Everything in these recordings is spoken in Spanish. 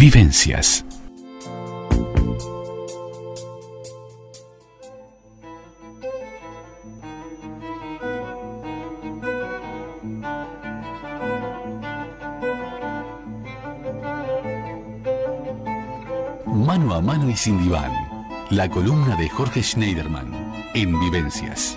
Vivencias. Mano a mano y sin diván. La columna de Jorge Schneiderman en Vivencias.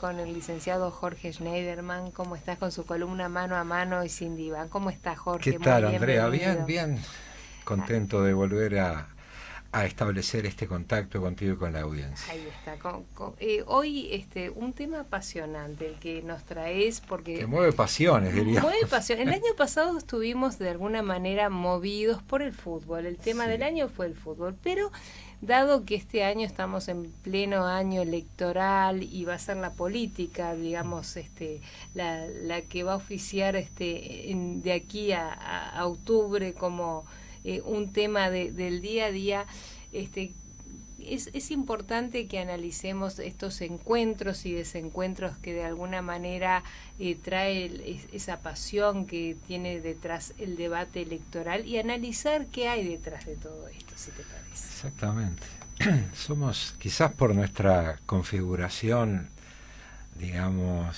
Con el licenciado Jorge Schneiderman, ¿cómo estás con su columna Mano a Mano y sin diván? ¿Cómo estás, Jorge? ¿Qué tal, Andrea? Bien, bien. Contento de volver a establecer este contacto contigo y con la audiencia. Ahí está. Hoy un tema apasionante, el que nos traes, porque... Que mueve pasiones, diríamos. Mueve pasiones. El año pasado estuvimos de alguna manera movidos por el fútbol. El tema del año fue el fútbol, pero... Dado que este año estamos en pleno año electoral y va a ser la política, digamos, la que va a oficiar de aquí a octubre como un tema del día a día, es importante que analicemos estos encuentros y desencuentros que de alguna manera trae esa pasión que tiene detrás el debate electoral y analizar qué hay detrás de todo esto, si te parece. Exactamente. Somos, quizás por nuestra configuración, digamos,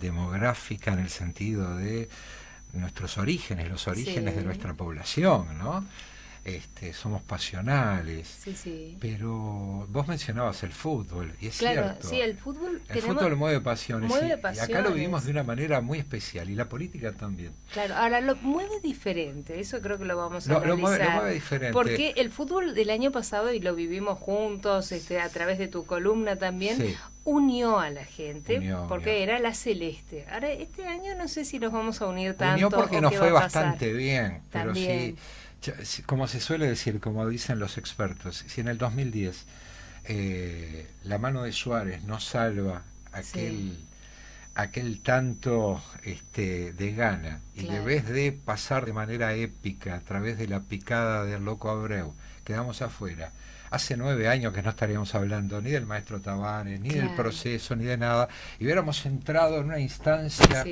demográfica, en el sentido de nuestros orígenes, los orígenes de nuestra población, ¿no? Somos pasionales, pero vos mencionabas el fútbol, y es cierto. Sí, el fútbol mueve pasiones, y acá lo vivimos de una manera muy especial, y la política también. Claro, ahora lo mueve diferente, eso creo que lo vamos a analizar. Lo mueve diferente. Porque el fútbol del año pasado, y lo vivimos juntos, a través de tu columna también, unió a la gente, porque era la celeste. Ahora, este año no sé si nos vamos a unir tanto. Unió porque nos fue bastante bien, pero sí... Como se suele decir, como dicen los expertos, si en el 2010 la mano de Suárez no salva aquel tanto de Gana, y debes de pasar de manera épica a través de la picada del loco Abreu, quedamos afuera. Hace 9 años que no estaríamos hablando ni del maestro Tavares, ni del proceso, ni de nada, y hubiéramos entrado en una instancia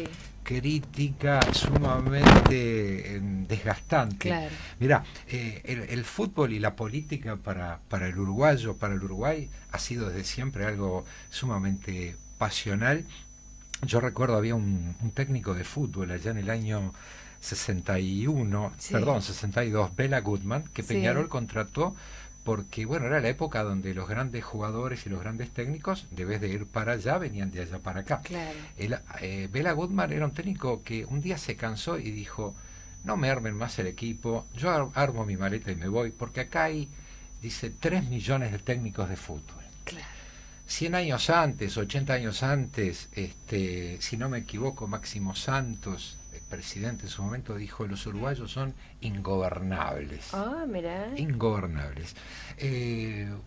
crítica sumamente desgastante. Mirá, el fútbol y la política para el uruguayo, para el Uruguay, ha sido desde siempre algo sumamente pasional. Yo recuerdo había un técnico de fútbol allá en el año 62, Béla Guttmann, que Peñarol contrató porque, bueno, era la época donde los grandes jugadores y los grandes técnicos, en vez de ir para allá, venían de allá para acá. Béla Guttmann era un técnico que un día se cansó y dijo, no me armen más el equipo, yo armo mi maleta y me voy, porque acá hay, dice, 3 millones de técnicos de fútbol. 100 años antes, 80 años antes, si no me equivoco, Máximo Santos, presidente en su momento, dijo, los uruguayos son ingobernables. Ah, mirá. Ingobernables.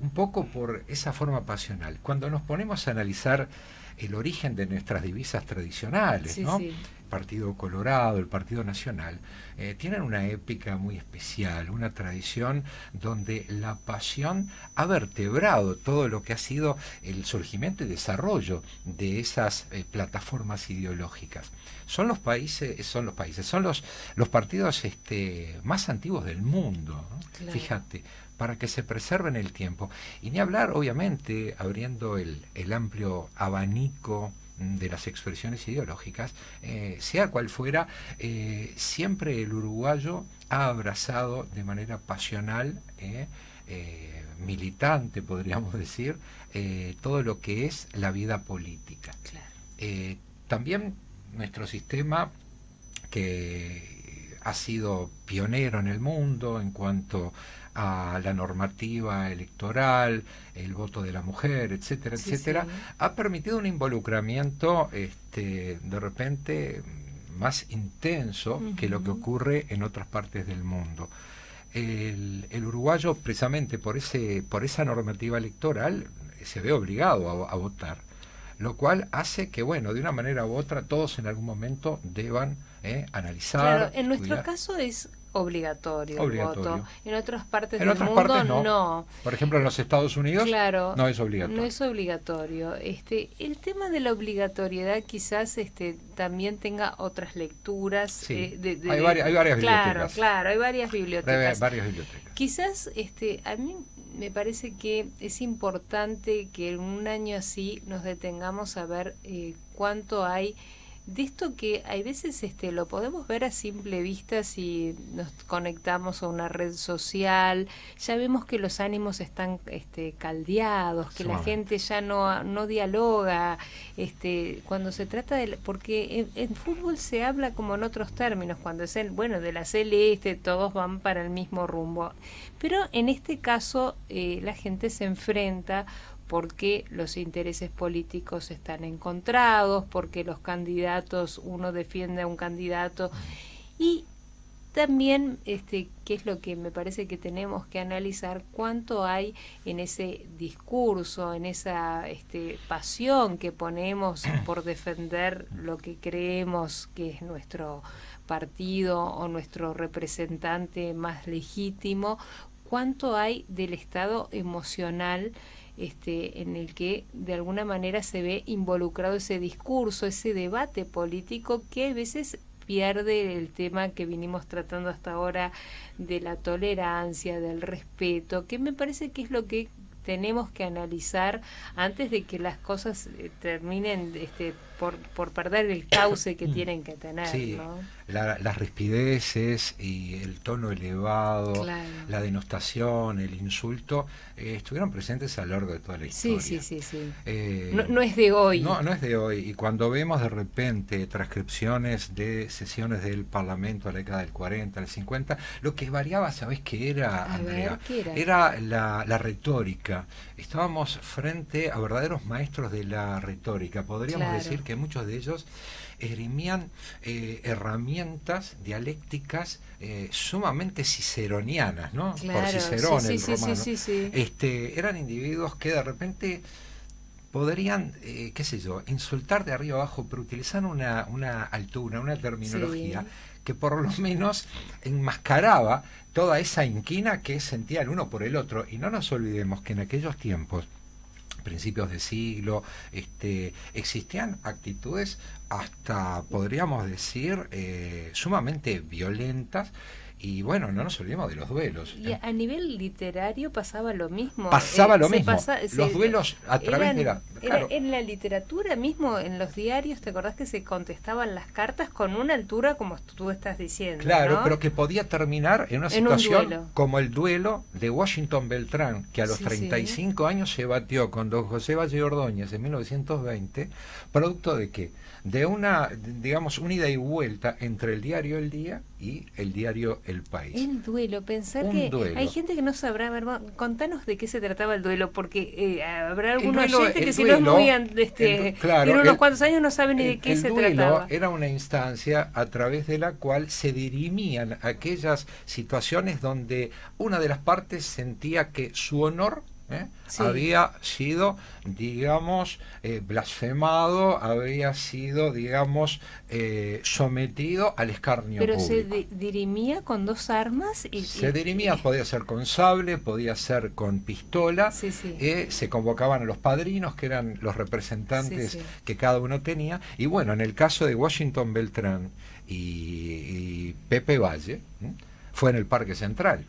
Un poco por esa forma pasional. Cuando nos ponemos a analizar el origen de nuestras divisas tradicionales, ¿no? El Partido Colorado, el Partido Nacional, tienen una épica muy especial, una tradición donde la pasión ha vertebrado todo lo que ha sido el surgimiento y desarrollo de esas plataformas ideológicas. Son los países, son los partidos más antiguos del mundo, ¿no? Fíjate, para que se preserven el tiempo. Y ni hablar, obviamente, abriendo el amplio abanico de las expresiones ideológicas, sea cual fuera, siempre el uruguayo ha abrazado de manera pasional, militante, podríamos decir, todo lo que es la vida política. También nuestro sistema, que ha sido pionero en el mundo en cuanto a la normativa electoral, el voto de la mujer, etcétera, etcétera, ha permitido un involucramiento de repente más intenso que lo que ocurre en otras partes del mundo. El uruguayo, precisamente por esa normativa electoral, se ve obligado a votar. lo cual hace que, bueno, de una manera u otra todos en algún momento deban analizar. Claro, en nuestro caso es obligatorio el voto. En otras partes del mundo no. Por ejemplo, en los Estados Unidos no es obligatorio. El tema de la obligatoriedad quizás también tenga otras lecturas. Sí. Hay varias bibliotecas. Claro, hay varias bibliotecas. Quizás a mí me parece que es importante que en un año así nos detengamos a ver cuánto hay de esto que hay veces lo podemos ver a simple vista si nos conectamos a una red social. Ya vemos que los ánimos están caldeados, que la gente ya no dialoga. Cuando se trata de... Porque en fútbol se habla como en otros términos, cuando es de la celeste, todos van para el mismo rumbo. Pero en este caso la gente se enfrenta porque los intereses políticos están encontrados, porque los candidatos, uno defiende a un candidato. Y también, qué es lo que me parece que tenemos que analizar, cuánto hay en ese discurso, en esa pasión que ponemos por defender lo que creemos que es nuestro partido o nuestro representante más legítimo, cuánto hay del estado emocional en el que de alguna manera se ve involucrado ese discurso, ese debate político que a veces pierde el tema que vinimos tratando hasta ahora de la tolerancia, del respeto, que me parece que es lo que tenemos que analizar antes de que las cosas terminen por perder el cauce que tienen que tener. Sí, ¿no? Las rispideces y el tono elevado, la denostación, el insulto, estuvieron presentes a lo largo de toda la historia. Sí. No es de hoy. No es de hoy. Y cuando vemos de repente transcripciones de sesiones del Parlamento a la década del 40, del 50, lo que variaba, ¿sabés qué era, Andrea? Era la retórica. Estábamos frente a verdaderos maestros de la retórica. Podríamos decir que muchos de ellos esgrimían herramientas dialécticas sumamente ciceronianas, ¿no? Por Cicerón, el romano. Eran individuos que de repente podrían, qué sé yo, insultar de arriba abajo, pero utilizar una altura, una terminología que por lo menos enmascaraba toda esa inquina que sentía el uno por el otro. Y no nos olvidemos que en aquellos tiempos, principios de siglo, existían actitudes hasta, podríamos decir, sumamente violentas. Y bueno, no nos olvidemos de los duelos. Y a nivel literario pasaba lo mismo. Los duelos a través de la... Claro. En la literatura mismo, en los diarios, ¿te acordás que se contestaban las cartas con una altura como tú estás diciendo? Claro, ¿no? Pero que podía terminar en una situación como el duelo de Washington Beltrán, que a los 35 años se batió con don José Batlle Ordóñez en 1920, producto de que de una, digamos, una ida y vuelta entre el diario El Día y el diario El País. El duelo, pensar que hay gente que no sabrá, ¿verdad? Contanos de qué se trataba el duelo, porque habrá algunos oyentes que si no es muy... tiene unos cuantos años, no saben ni de qué se trataba. El duelo era una instancia a través de la cual se dirimían aquellas situaciones donde una de las partes sentía que su honor había sido, digamos, blasfemado, había sido, digamos, sometido al escarnio público. Pero se dirimía con dos armas. Se dirimía, podía ser con sable, podía ser con pistola. Se convocaban a los padrinos, que eran los representantes que cada uno tenía. Y bueno, en el caso de Washington Beltrán y Pepe Valle, fue en el Parque Central.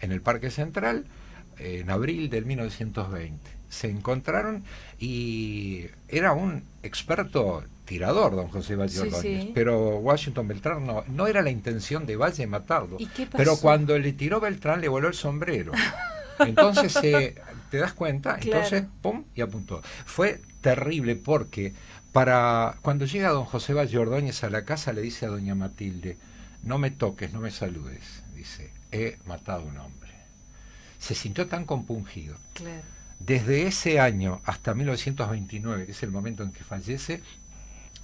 En el Parque Central, en abril del 1920, se encontraron y era un experto tirador don José Batlle Ordóñez, pero Washington Beltrán no era la intención de Valle matarlo, pero cuando le tiró Beltrán le voló el sombrero. Entonces te das cuenta, entonces pum, y apuntó. Fue terrible porque cuando llega don José Batlle Ordóñez a la casa le dice a doña Matilde: no me toques, no me saludes, dice, he matado a un hombre. Se sintió tan compungido. Desde ese año hasta 1929, que es el momento en que fallece,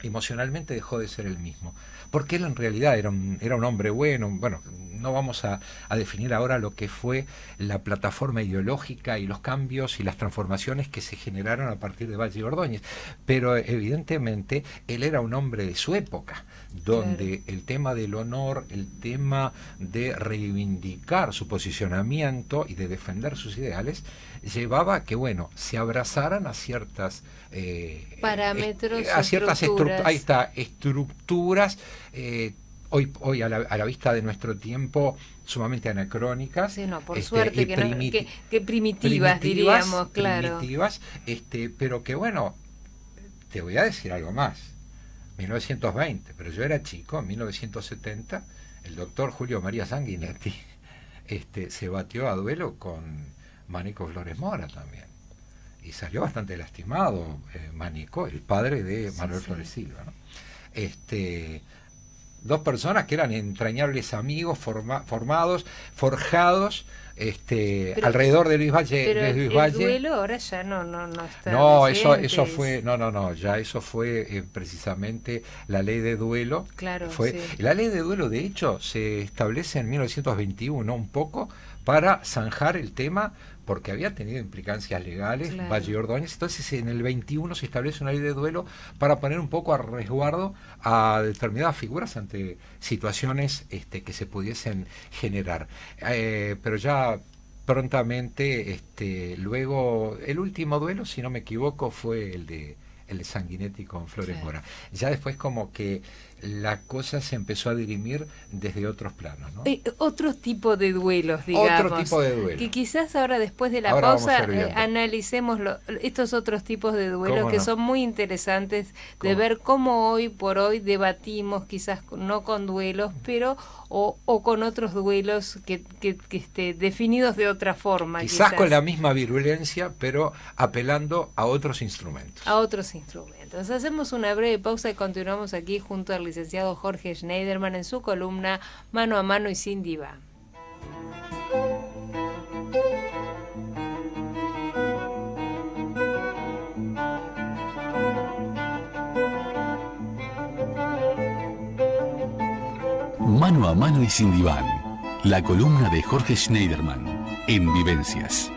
emocionalmente dejó de ser el mismo, porque él en realidad era un hombre bueno, no vamos a definir ahora lo que fue la plataforma ideológica y los cambios y las transformaciones que se generaron a partir de Batlle Ordóñez, pero evidentemente él era un hombre de su época, donde el tema del honor, el tema de reivindicar su posicionamiento y de defender sus ideales, llevaba a que, bueno, se abrazaran a ciertas parámetros, a ciertas estructuras hoy a la vista de nuestro tiempo sumamente anacrónicas, sí, no, por suerte, que primitivas, diríamos, claro, primitivas, pero que, bueno, te voy a decir algo más. 1920, pero yo era chico, en 1970, el doctor Julio María Sanguinetti se batió a duelo con Manico Flores Mora también. Y salió bastante lastimado Manico, el padre de Manuel Flores Silva, ¿no? Dos personas que eran entrañables amigos, forjados alrededor de Luis Vallever. Pero el duelo ahora ya no está. No, eso fue, ya eso fue precisamente la ley de duelo. Claro, fue, sí. La ley de duelo, de hecho, se establece en 1921 un poco para zanjar el tema, porque había tenido implicancias legales, claro, Batlle Ordóñez. Entonces en el 21 se establece una ley de duelo para poner un poco a resguardo a determinadas figuras ante situaciones que se pudiesen generar. Pero ya prontamente, luego, el último duelo, si no me equivoco, fue el de Sanguinetti con Flores Mora. Ya después como que la cosa se empezó a dirimir desde otros planos, ¿no? Otro tipo de duelos, digamos. Otro tipo de duelos. Que quizás ahora, después de la pausa, analicemos estos otros tipos de duelos que son muy interesantes de ver cómo hoy por hoy debatimos, quizás no con duelos, pero o con otros duelos que definidos de otra forma. Quizás con la misma virulencia, pero apelando a otros instrumentos. A otros instrumentos. Entonces hacemos una breve pausa y continuamos aquí junto al licenciado Jorge Schneiderman en su columna Mano a Mano y sin Diván. Mano a Mano y sin Diván, la columna de Jorge Schneiderman en Vivencias.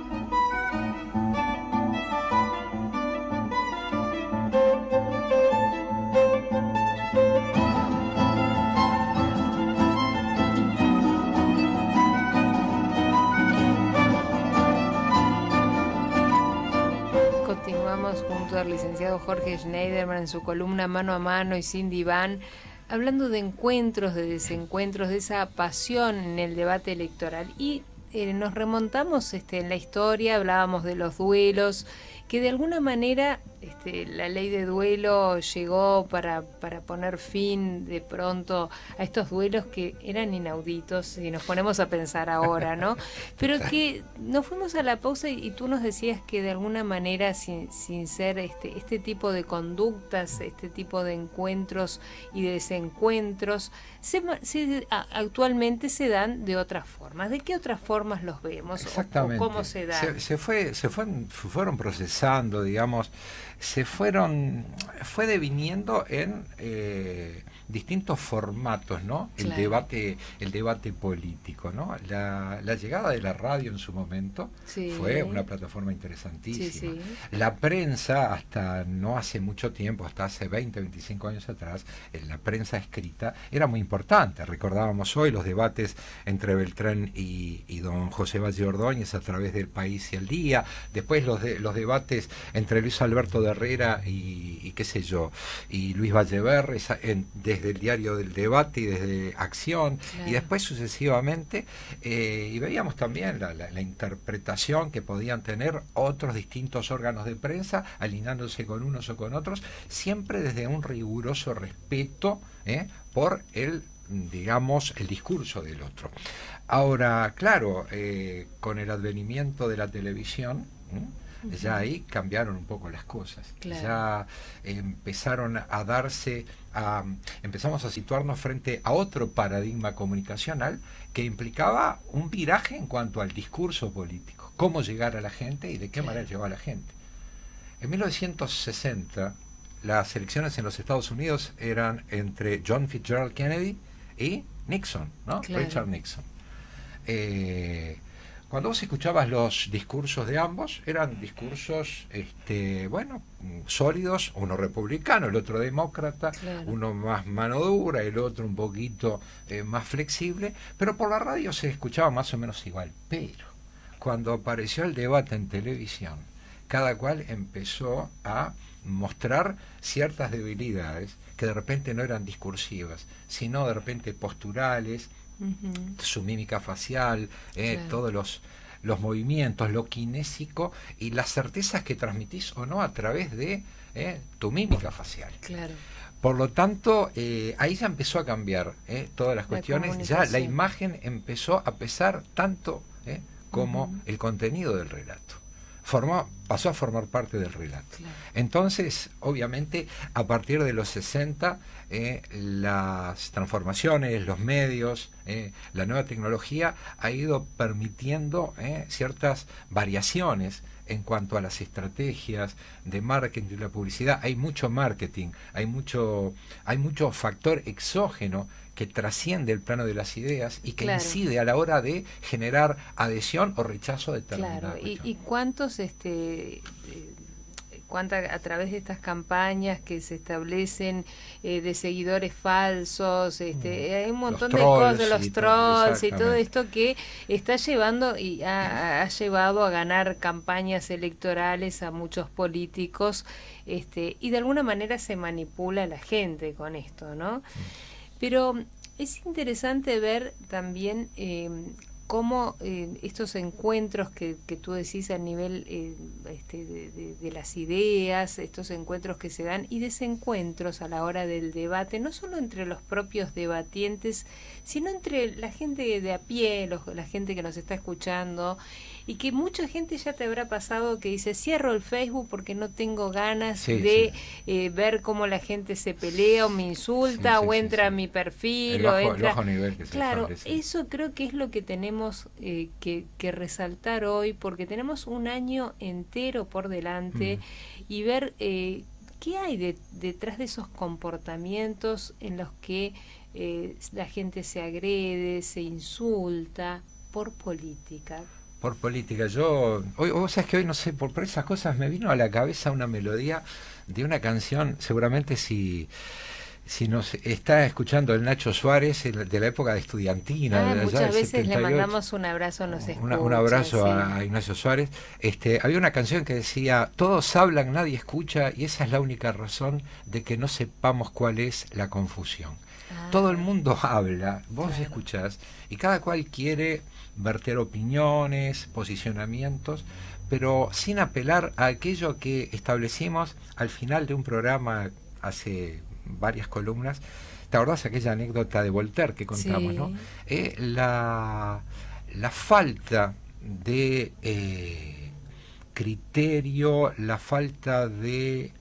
Licenciado Jorge Schneiderman en su columna Mano a Mano y sin Diván, hablando de encuentros, de desencuentros, de esa pasión en el debate electoral, y nos remontamos en la historia, hablábamos de los duelos, que de alguna manera la ley de duelo llegó para poner fin de pronto a estos duelos que eran inauditos, y nos ponemos a pensar ahora, ¿no? Pero que nos fuimos a la pausa y tú nos decías que de alguna manera, sin ser este tipo de conductas, este tipo de encuentros y desencuentros, actualmente se dan de otras formas. ¿De qué otras formas los vemos? Exactamente. O ¿cómo se dan? Se fueron procesando, digamos, fue deviniendo en distintos formatos, ¿no? Claro. El debate político, ¿no? La llegada de la radio en su momento fue una plataforma interesantísima. Sí, sí. La prensa, hasta no hace mucho tiempo, hasta hace 20, 25 años atrás, la prensa escrita era muy importante. Recordábamos hoy los debates entre Beltrán y don José Batlle Ordóñez a través del País y El Día. Después los debates entre Luis Alberto de Herrera y qué sé yo, y Luis Vallever, desde el diario del debate y desde Acción, claro, y después sucesivamente, y veíamos también la interpretación que podían tener otros distintos órganos de prensa, alineándose con unos o con otros, siempre desde un riguroso respeto por el discurso del otro. Ahora, claro, con el advenimiento de la televisión, ya ahí cambiaron un poco las cosas, claro, ya empezaron a darse, empezamos a situarnos frente a otro paradigma comunicacional que implicaba un viraje en cuanto al discurso político, cómo llegar a la gente y de qué manera llegó a la gente. En 1960 las elecciones en los Estados Unidos eran entre John Fitzgerald Kennedy y Nixon, ¿no? Claro. Richard Nixon. Cuando vos escuchabas los discursos de ambos, eran discursos, bueno, sólidos, uno republicano, el otro demócrata, claro, uno más mano dura, el otro un poquito más flexible, pero por la radio se escuchaba más o menos igual. Pero cuando apareció el debate en televisión, cada cual empezó a mostrar ciertas debilidades que de repente no eran discursivas, sino de repente posturales, su mímica facial, claro, todos los movimientos, lo kinésico y las certezas que transmitís o no a través de tu mímica facial. Claro. Por lo tanto, ahí ya empezó a cambiar todas las cuestiones, ya la imagen empezó a pesar tanto como el contenido del relato. Pasó a formar parte del relato. Claro. Entonces, obviamente, a partir de los 60, las transformaciones, los medios, la nueva tecnología ha ido permitiendo ciertas variaciones en cuanto a las estrategias de marketing y la publicidad. Hay mucho marketing, hay mucho factor exógeno que trasciende el plano de las ideas y que, claro, incide a la hora de generar adhesión o rechazo de determinada, claro, cuestión. Y cuántos, a través de estas campañas que se establecen de seguidores falsos, hay un montón de cosas, los trolls y todo esto que está llevando y ha llevado a ganar campañas electorales a muchos políticos, y de alguna manera se manipula a la gente con esto, ¿no? Pero es interesante ver también cómo estos encuentros que tú decís a nivel de las ideas, estos encuentros que se dan y desencuentros a la hora del debate, no solo entre los propios debatientes, sino entre la gente de a pie, la gente que nos está escuchando, y que mucha gente ya te habrá pasado que dice, cierro el Facebook porque no tengo ganas ver cómo la gente se pelea o me insulta, o entra a mi perfil, el bajo nivel que se establece. Eso creo que es lo que tenemos que resaltar hoy, porque tenemos un año entero por delante y ver qué hay detrás de esos comportamientos en los que la gente se agrede, se insulta por política. Por política, vos sabés que hoy no sé, por esas cosas me vino a la cabeza una melodía de una canción, seguramente si nos está escuchando el Nacho Suárez, de la época de Estudiantina. Muchas veces 78, le mandamos un abrazo, un abrazo a Ignacio Suárez. Había una canción que decía, todos hablan, nadie escucha, y esa es la única razón de que no sepamos cuál es la confusión. Todo el mundo habla, vos escuchás, y cada cual quiere verter opiniones, posicionamientos, pero sin apelar a aquello que establecimos al final de un programa hace varias columnas. ¿Te acordás aquella anécdota de Voltaire que contamos? Sí. ¿No? La falta de criterio, la falta de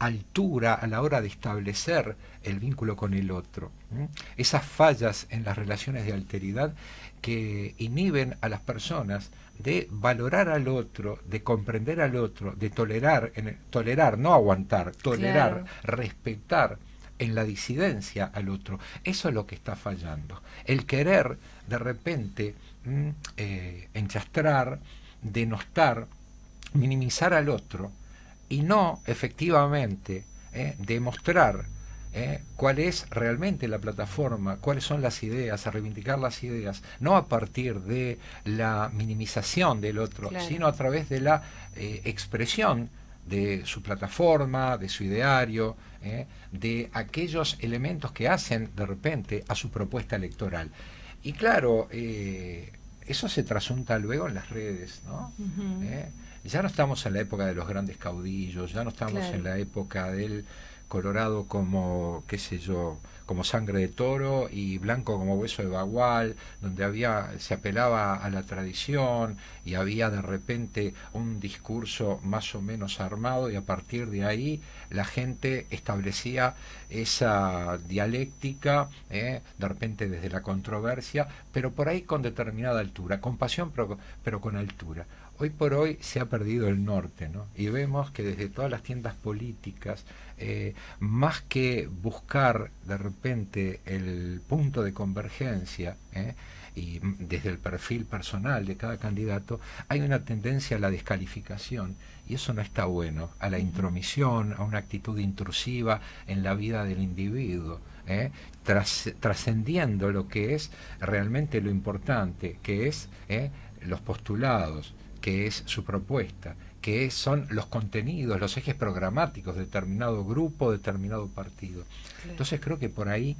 altura a la hora de establecer el vínculo con el otro. Esas fallas en las relaciones de alteridad que inhiben a las personas de valorar al otro, de comprender al otro, de tolerar, no aguantar, tolerar, claro, respetar en la disidencia al otro. Eso es lo que está fallando. El querer de repente enchastrar, denostar, minimizar al otro y no efectivamente demostrar cuál es realmente la plataforma, cuáles son las ideas, a reivindicar las ideas, no a partir de la minimización del otro, claro, sino a través de la expresión de su plataforma, de su ideario, de aquellos elementos que hacen de repente a su propuesta electoral. Y claro, eso se trasunta luego en las redes, ¿no? Ya no estamos en la época de los grandes caudillos, ya no estamos, claro, en la época del colorado como, qué sé yo, como sangre de toro y blanco como hueso de bagual, donde se apelaba a la tradición y había de repente un discurso más o menos armado y a partir de ahí la gente establecía esa dialéctica, de repente desde la controversia, pero por ahí con determinada altura, con pasión pero con altura. Hoy por hoy se ha perdido el norte, ¿no? Y vemos que desde todas las tiendas políticas, más que buscar de repente el punto de convergencia, y desde el perfil personal de cada candidato, hay una tendencia a la descalificación, y eso no está bueno, a la intromisión, a una actitud intrusiva en la vida del individuo, trascendiendo lo que es realmente lo importante, que es los postulados, que es su propuesta, que son los contenidos, los ejes programáticos de determinado grupo, determinado partido. Claro. Entonces creo que por ahí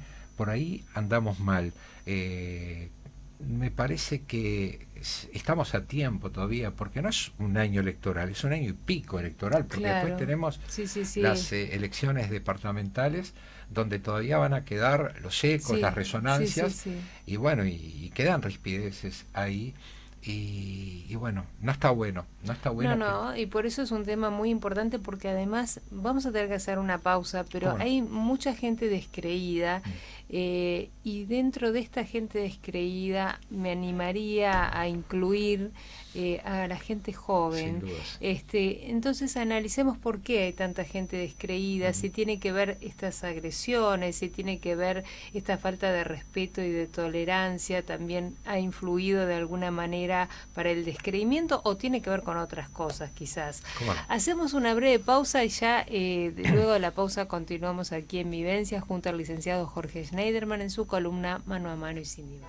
andamos mal. Me parece que estamos a tiempo todavía, porque no es un año electoral, es un año y pico electoral, porque claro, después tenemos las elecciones departamentales, donde todavía van a quedar los ecos, las resonancias, y bueno, y quedan rispideces ahí. Y bueno, no está bueno, no está bueno. No, no, y por eso es un tema muy importante, porque además vamos a tener que hacer una pausa, pero hay mucha gente descreída, y dentro de esta gente descreída me animaría a incluir a la gente joven. Entonces analicemos por qué hay tanta gente descreída, si tiene que ver estas agresiones, si tiene que ver esta falta de respeto y de tolerancia, también ha influido de alguna manera para el descreimiento, o tiene que ver con otras cosas quizás. Hacemos una breve pausa y ya luego de la pausa continuamos aquí en Vivencias junto al licenciado Jorge Schneiderman en su columna Mano a Mano y sin Diván.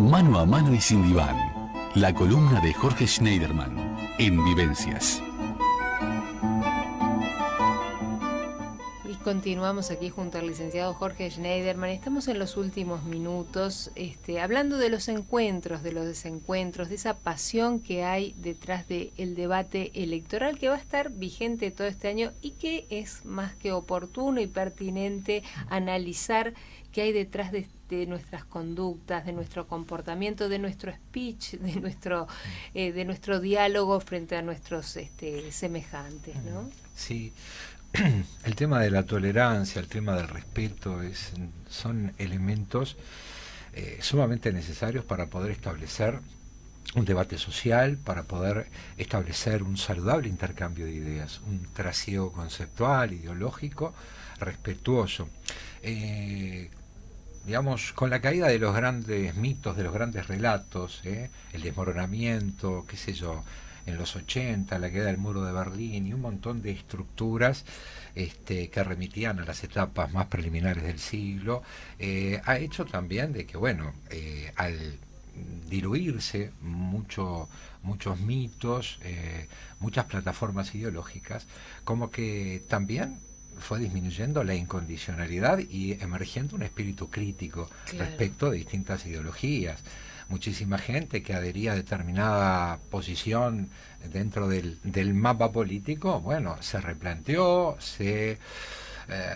Mano a Mano y sin Diván, la columna de Jorge Schneiderman en Vivencias. Y continuamos aquí junto al licenciado Jorge Schneiderman. Estamos en los últimos minutos hablando de los encuentros, de los desencuentros, de esa pasión que hay detrás del debate electoral, que va a estar vigente todo este año y que es más que oportuno y pertinente analizar qué hay detrás de nuestras conductas, de nuestro comportamiento, de nuestro speech, de nuestro diálogo frente a nuestros semejantes, ¿no? Sí, el tema de la tolerancia, el tema del respeto son elementos sumamente necesarios para poder establecer un debate social, para poder establecer un saludable intercambio de ideas, un trasiego conceptual, ideológico, respetuoso. Digamos, con la caída de los grandes mitos, de los grandes relatos, el desmoronamiento, qué sé yo, en los 80, la caída del muro de Berlín y un montón de estructuras que remitían a las etapas más preliminares del siglo, ha hecho también de que, bueno, al diluirse muchos mitos, muchas plataformas ideológicas, como que también fue disminuyendo la incondicionalidad y emergiendo un espíritu crítico respecto de distintas ideologías. Muchísima gente que adhería a determinada posición dentro del mapa político, bueno, se replanteó, se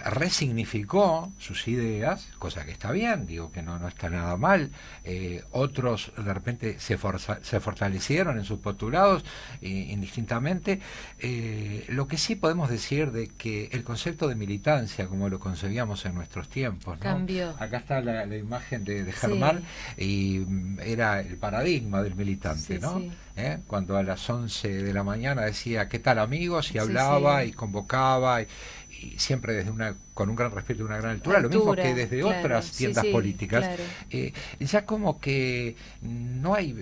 resignificó sus ideas, cosa que está bien, digo que no está nada mal. Otros de repente se fortalecieron en sus postulados indistintamente. Lo que sí podemos decir de que el concepto de militancia, como lo concebíamos en nuestros tiempos, ¿no?, cambió. Acá está la imagen de Germán, y era el paradigma del militante, ¿no? Cuando a las 11 de la mañana decía ¿qué tal amigos? Y hablaba y convocaba, y siempre desde con un gran respeto y una gran altura, lo mismo que desde otras tiendas políticas. Ya como que no hay,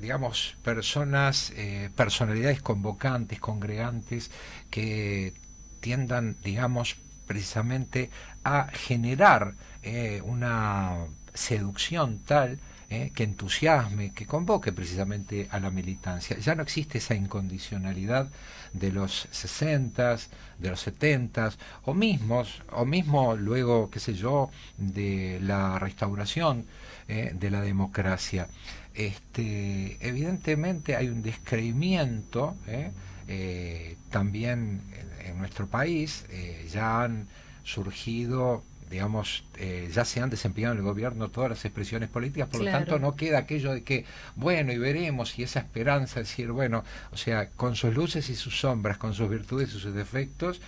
digamos, personas, personalidades convocantes, congregantes, que tiendan, digamos, precisamente a generar una seducción tal que entusiasme, que convoque precisamente a la militancia. Ya no existe esa incondicionalidad de los 60s, de los 70s, o mismo luego, qué sé yo, de la restauración de la democracia. Evidentemente hay un descreimiento también en nuestro país. Ya han surgido digamos, ya se han desempeñado en el gobierno todas las expresiones políticas, por lo tanto no queda aquello de que, bueno, y veremos, y esa esperanza de decir, bueno, o sea, con sus luces y sus sombras, con sus virtudes y sus defectos,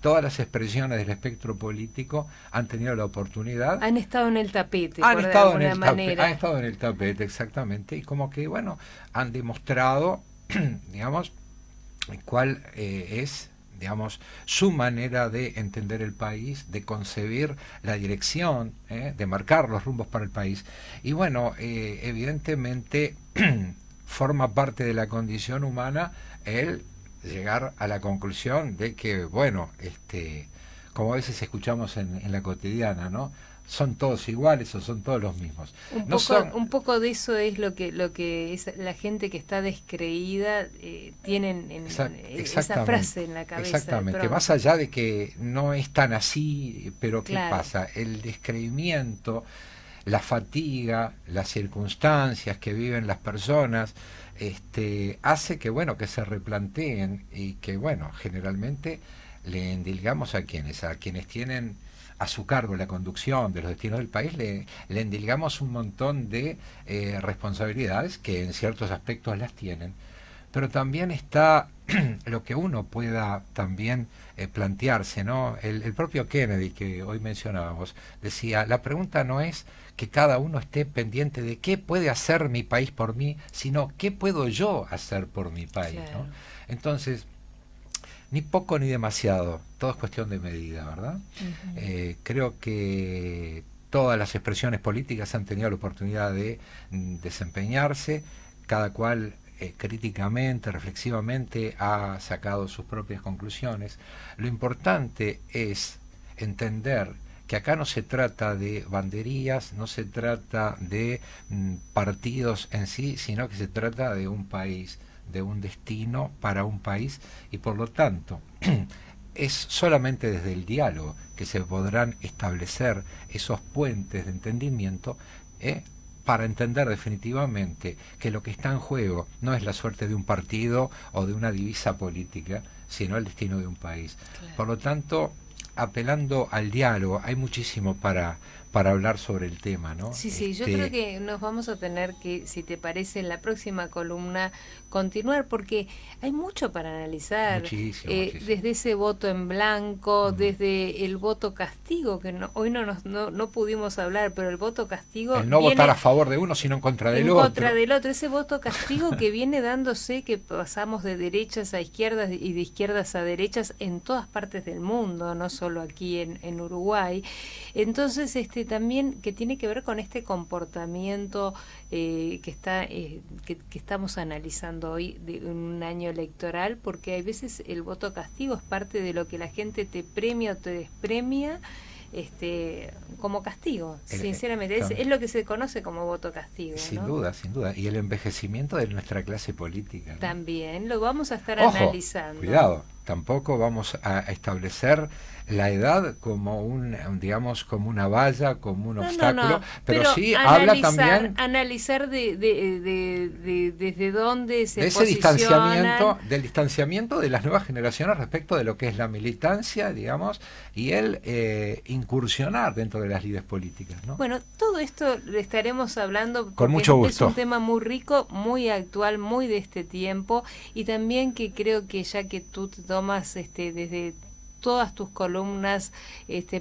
todas las expresiones del espectro político han tenido la oportunidad. Han estado en el tapete, han estado en el tapete, exactamente, y como que, bueno, han demostrado, digamos, cuál es, digamos, su manera de entender el país, de concebir la dirección, de marcar los rumbos para el país. Y bueno, evidentemente forma parte de la condición humana el llegar a la conclusión de que, bueno, como a veces escuchamos en la cotidiana, ¿no? Son todos iguales o son todos los mismos. Un poco de eso es lo que es la gente que está descreída, tienen esa frase en la cabeza. Exactamente, más allá de que no es tan así, pero ¿qué pasa? El descreimiento, la fatiga, las circunstancias que viven las personas, hace que, bueno, que se replanteen y que, bueno, generalmente le endilgamos a quienes tienen a su cargo la conducción de los destinos del país, le endilgamos un montón de responsabilidades que en ciertos aspectos las tienen, pero también está lo que uno pueda también plantearse, ¿no? El propio Kennedy, que hoy mencionábamos, decía, la pregunta no es que cada uno esté pendiente de qué puede hacer mi país por mí, sino qué puedo yo hacer por mi país, ¿no? Entonces, ni poco ni demasiado, todo es cuestión de medida, ¿verdad? Creo que todas las expresiones políticas han tenido la oportunidad de desempeñarse, cada cual críticamente, reflexivamente ha sacado sus propias conclusiones. Lo importante es entender que acá no se trata de banderías, no se trata de partidos en sí, sino que se trata de un país, de un destino para un país, y por lo tanto es solamente desde el diálogo que se podrán establecer esos puentes de entendimiento, para entender definitivamente que lo que está en juego no es la suerte de un partido o de una divisa política, sino el destino de un país. Por lo tanto, apelando al diálogo, hay muchísimo para hablar sobre el tema, ¿no? Sí, sí, yo creo que nos vamos a tener que, si te parece, en la próxima columna continuar, porque hay mucho para analizar. Muchísimo, muchísimo. Desde ese voto en blanco, desde el voto castigo, que hoy no pudimos hablar, pero el voto castigo... El no votar a favor de uno, sino en contra del otro. En contra del otro, ese voto castigo que viene dándose, que pasamos de derechas a izquierdas y de izquierdas a derechas en todas partes del mundo, no solo aquí en Uruguay. Entonces, también que tiene que ver con este comportamiento que estamos analizando hoy de un año electoral, porque hay veces el voto castigo es parte de lo que la gente te premia o te despremia como castigo, sinceramente. Es lo que se conoce como voto castigo. Sin duda. Y el envejecimiento de nuestra clase política, ¿no? También lo vamos a estar analizando. Cuidado, tampoco vamos a establecer la edad como una valla, como un obstáculo, pero sí habla también... Analizar desde dónde se posicionan... Del distanciamiento de las nuevas generaciones respecto de lo que es la militancia, digamos, y el incursionar dentro de las lides políticas, ¿no? Bueno, todo esto le estaremos hablando porque con mucho gusto. Es un tema muy rico, muy actual, muy de este tiempo, y también que creo que ya que tú te tomas desde... todas tus columnas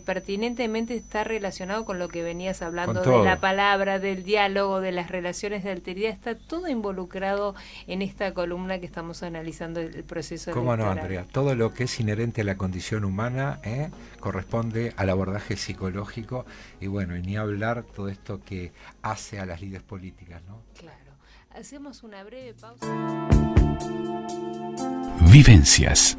pertinentemente está relacionado con lo que venías hablando de la palabra, del diálogo, de las relaciones de alteridad, está todo involucrado en esta columna que estamos analizando el proceso electoral. ¿Cómo no, Andrea? Todo lo que es inherente a la condición humana corresponde al abordaje psicológico y bueno, y ni hablar todo esto que hace a las lides políticas, ¿no? Claro. Hacemos una breve pausa. Vivencias.